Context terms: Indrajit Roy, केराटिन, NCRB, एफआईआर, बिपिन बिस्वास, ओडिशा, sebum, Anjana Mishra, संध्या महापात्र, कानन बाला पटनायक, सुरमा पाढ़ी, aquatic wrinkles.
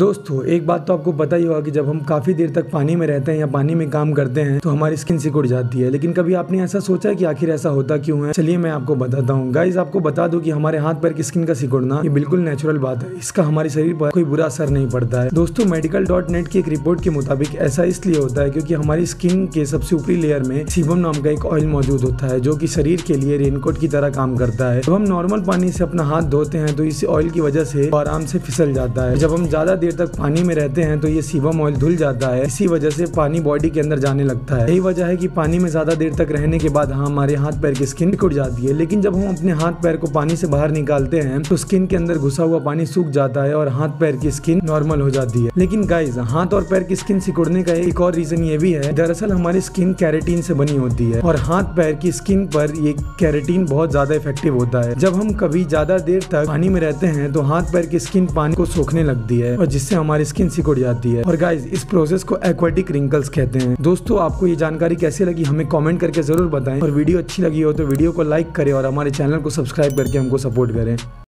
दोस्तों एक बात तो आपको पता ही होगा कि जब हम काफ़ी देर तक पानी में रहते हैं या पानी में काम करते हैं तो हमारी स्किन सिकुड़ जाती है, लेकिन कभी आपने ऐसा सोचा है कि आखिर ऐसा होता क्यों है? चलिए मैं आपको बताता हूँ। गाइज आपको बता दूं कि हमारे हाथ पैर की स्किन का सिकुड़ना ये बिल्कुल नेचुरल बात है, इसका हमारे शरीर पर कोई बुरा असर नहीं पड़ता है। दोस्तों Medical.net की एक रिपोर्ट के मुताबिक ऐसा इसलिए होता है क्योंकि हमारी स्किन के सबसे ऊपरी लेयर में सीबम नाम का एक ऑयल मौजूद होता है जो कि शरीर के लिए रेनकोट की तरह काम करता है। जब हम नॉर्मल पानी से अपना हाथ धोते हैं तो इस ऑयल की वजह से आराम से फिसल जाता है। जब हम ज्यादा देर तक पानी में रहते हैं तो ये सीबम ऑयल धुल जाता है, इसी वजह से पानी बॉडी के अंदर जाने लगता है। यही वजह है कि पानी में ज्यादा देर तक रहने के बाद हमारे हाथ पैर की स्किन सिकुड़ जाती है। लेकिन जब हम अपने हाथ पैर को पानी से बाहर निकालते हैं तो स्किन के अंदर घुसा हुआ पानी सूख जाता है और हाथ पैर की स्किन नॉर्मल हो जाती है। लेकिन गाइज हाथ और पैर की स्किन सिकुड़ने का एक और रीजन ये भी है, दरअसल हमारी स्किन केराटिन से बनी होती है और हाथ पैर की स्किन पर ये केराटिन बहुत ज्यादा इफेक्टिव होता है। जब हम कभी ज्यादा देर तक पानी में रहते हैं तो हाथ पैर की स्किन पानी को सोखने लगती है और जिससे हमारी स्किन सिकुड़ जाती है। और गाइज इस प्रोसेस को एक्वाटिक रिंकल्स कहते हैं। दोस्तों आपको ये जानकारी कैसी लगी हमें कमेंट करके जरूर बताएं और वीडियो अच्छी लगी हो तो वीडियो को लाइक करें और हमारे चैनल को सब्सक्राइब करके हमको सपोर्ट करें।